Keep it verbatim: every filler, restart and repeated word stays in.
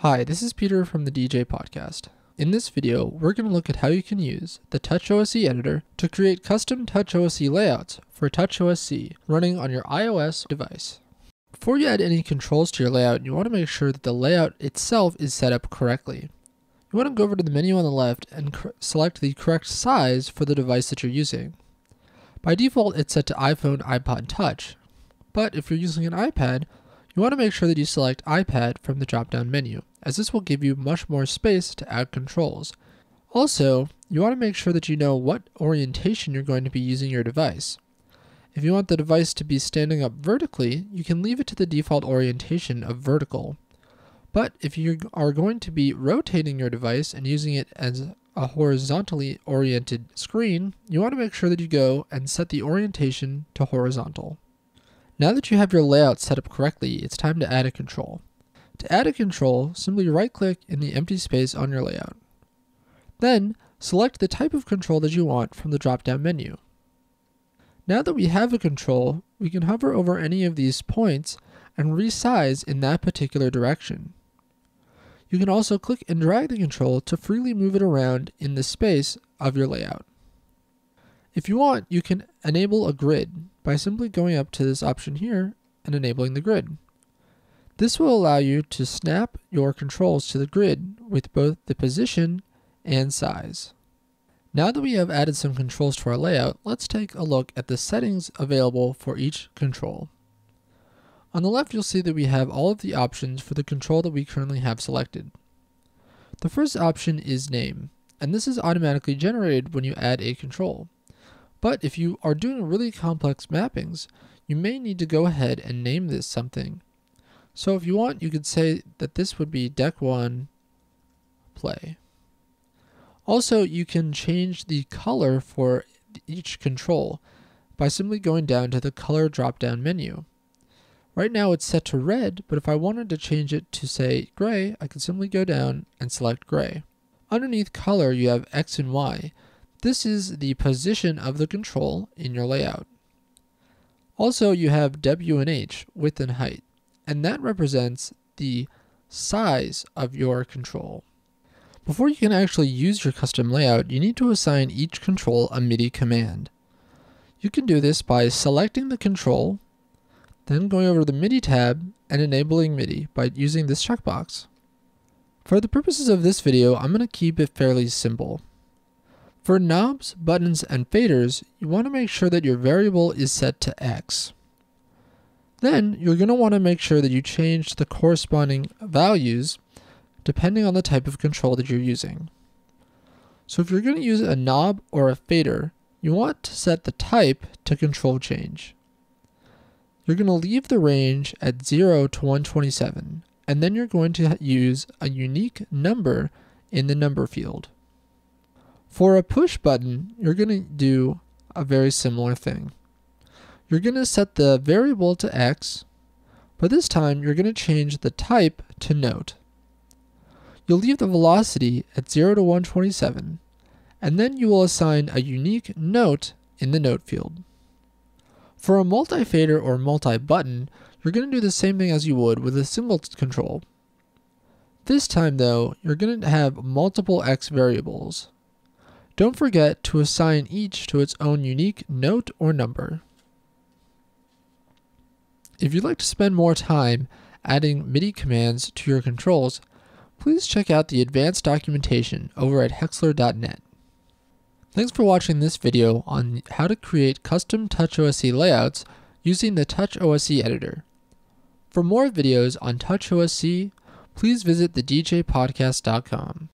Hi, this is Peter from the D J Podcast. In this video, we're going to look at how you can use the TouchOSC Editor to create custom TouchOSC layouts for TouchOSC running on your iOS device. Before you add any controls to your layout, you want to make sure that the layout itself is set up correctly. You want to go over to the menu on the left and select the correct size for the device that you're using. By default, it's set to iPhone, iPod Touch, but if you're using an iPad, you want to make sure that you select iPad from the drop-down menu, as this will give you much more space to add controls. Also, you want to make sure that you know what orientation you're going to be using your device. If you want the device to be standing up vertically, you can leave it to the default orientation of vertical. But if you are going to be rotating your device and using it as a horizontally oriented screen, you want to make sure that you go and set the orientation to horizontal. Now that you have your layout set up correctly, it's time to add a control. To add a control, simply right-click in the empty space on your layout. Then, select the type of control that you want from the drop-down menu. Now that we have a control, we can hover over any of these points and resize in that particular direction. You can also click and drag the control to freely move it around in the space of your layout. If you want, you can enable a grid by simply going up to this option here and enabling the grid. This will allow you to snap your controls to the grid with both the position and size. Now that we have added some controls to our layout, let's take a look at the settings available for each control. On the left, you'll see that we have all of the options for the control that we currently have selected. The first option is name, and this is automatically generated when you add a control. But if you are doing really complex mappings, you may need to go ahead and name this something. So if you want, you could say that this would be Deck one Play. Also, you can change the color for each control by simply going down to the color drop-down menu. Right now it's set to red, but if I wanted to change it to, say, gray, I could simply go down and select gray. Underneath color, you have X and Y. This is the position of the control in your layout. Also, you have W and H, width and height, and that represents the size of your control. Before you can actually use your custom layout, you need to assign each control a MIDI command. You can do this by selecting the control, then going over to the MIDI tab and enabling MIDI by using this checkbox. For the purposes of this video, I'm going to keep it fairly simple. For knobs, buttons, and faders, you want to make sure that your variable is set to X. Then you're going to want to make sure that you change the corresponding values depending on the type of control that you're using. So if you're going to use a knob or a fader, you want to set the type to control change. You're going to leave the range at zero to one twenty-seven, and then you're going to use a unique number in the number field. For a push button, you're going to do a very similar thing. You're going to set the variable to X, but this time you're going to change the type to note. You'll leave the velocity at zero to one twenty-seven, and then you will assign a unique note in the note field. For a multi-fader or multi-button, you're going to do the same thing as you would with a single control. This time though, you're going to have multiple X variables. Don't forget to assign each to its own unique note or number. If you'd like to spend more time adding MIDI commands to your controls, please check out the advanced documentation over at hexler dot net. Thanks for watching this video on how to create custom TouchOSC layouts using the TouchOSC Editor. For more videos on TouchOSC, please visit the d j podcast dot com.